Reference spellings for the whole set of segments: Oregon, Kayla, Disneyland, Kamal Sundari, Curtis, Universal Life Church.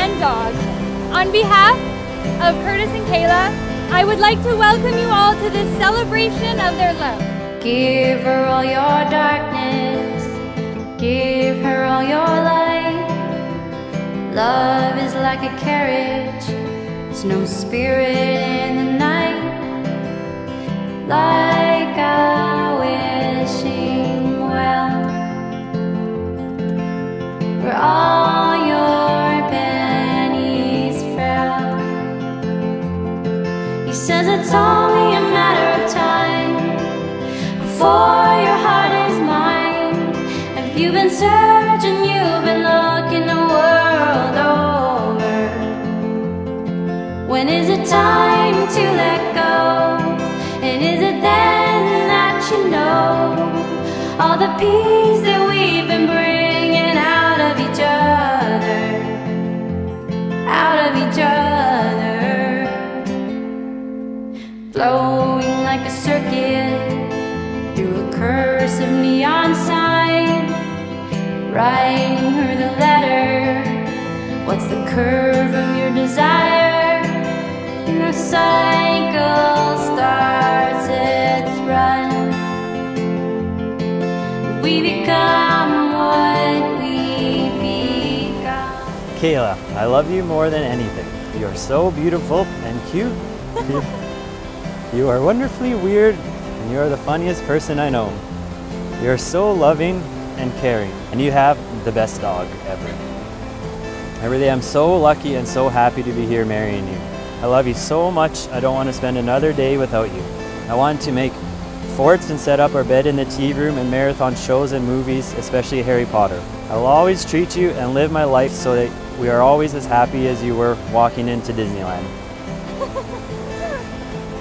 and dogs. On behalf of Curtis and Kayla, I would like to welcome you all to this celebration of their love. Give her all your darkness, give her all your light. Love is like a carriage, there's no spirit in the night. Like a wishing well, we're all your pennies fell. He says it's only a matter of time before your heart is mine. Have you been searching? You've been looking the world over. When is it time to let go? And is it then that you know all the peace that we've been bringing out of each other, out of each other? Flowing like a circuit through a curse of neon sign, writing her the letter. What's the curve of your desire? And the cycle starts its run. We become what we become. Kayla, I love you more than anything. You are so beautiful and cute. You are wonderfully weird, and you are the funniest person I know. You are so loving and caring, and you have the best dog ever. I really am so lucky and so happy to be here marrying you. I love you so much, I don't want to spend another day without you. I want to make forts and set up our bed in the tea room and marathon shows and movies, especially Harry Potter. I will always treat you and live my life so that we are always as happy as you were walking into Disneyland.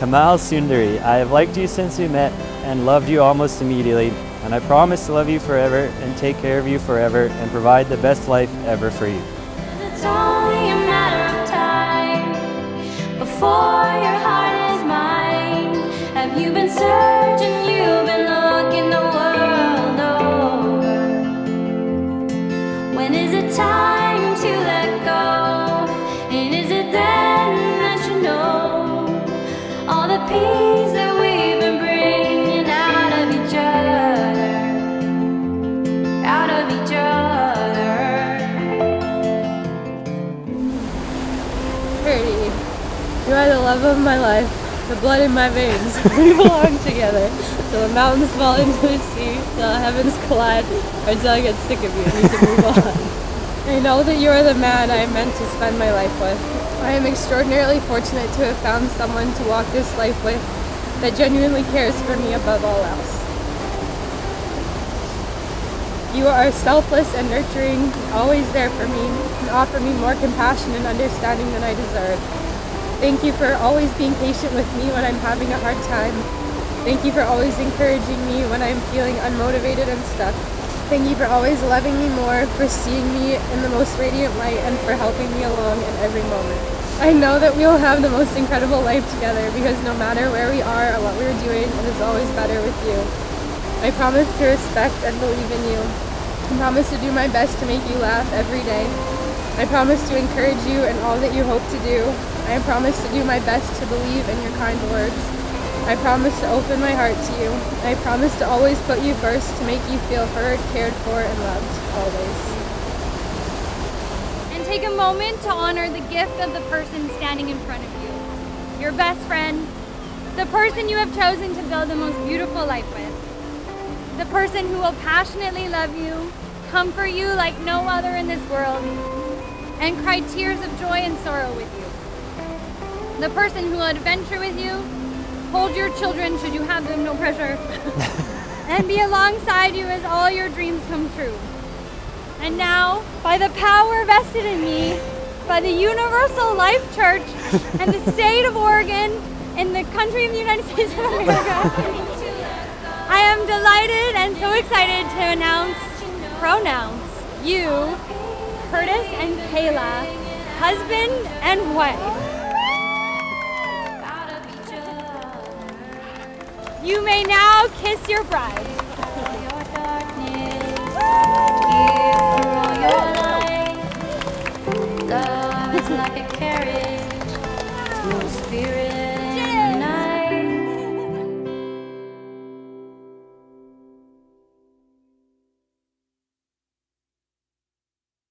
Kamal Sundari, I have liked you since we met and loved you almost immediately, and I promise to love you forever and take care of you forever and provide the best life ever for you. For your heart is mine. Have you been searching? You've been looking the world over. When is it time to let go? And is it then that you know all the peace that we've been bringing out of each other, out of each other? Pretty. You are the love of my life, the blood in my veins. We belong together. Till the mountains fall into the sea, till the heavens collide, or till I get sick of you and need to move on. I know that you are the man I am meant to spend my life with. I am extraordinarily fortunate to have found someone to walk this life with that genuinely cares for me above all else. You are selfless and nurturing, always there for me, and offer me more compassion and understanding than I deserve. Thank you for always being patient with me when I'm having a hard time. Thank you for always encouraging me when I'm feeling unmotivated and stuck. Thank you for always loving me more, for seeing me in the most radiant light, and for helping me along in every moment. I know that we will have the most incredible life together, because no matter where we are or what we're doing, it is always better with you. I promise to respect and believe in you. I promise to do my best to make you laugh every day. I promise to encourage you in all that you hope to do. I promise to do my best to believe in your kind words. I promise to open my heart to you. I promise to always put you first, to make you feel heard, cared for, and loved, always. And take a moment to honor the gift of the person standing in front of you, your best friend, the person you have chosen to build the most beautiful life with, the person who will passionately love you, comfort you like no other in this world, and cry tears of joy and sorrow with you. The person who will adventure with you, hold your children should you have them, no pressure, and be alongside you as all your dreams come true. And now, by the power vested in me, by the Universal Life Church and the state of Oregon and the country of the United States of America, I am delighted and so excited to announce, pronounce you, Curtis and Kayla, husband and wife. You may now kiss your bride. Give her all your darkness, give her all your light. perfect carriage, Spirit.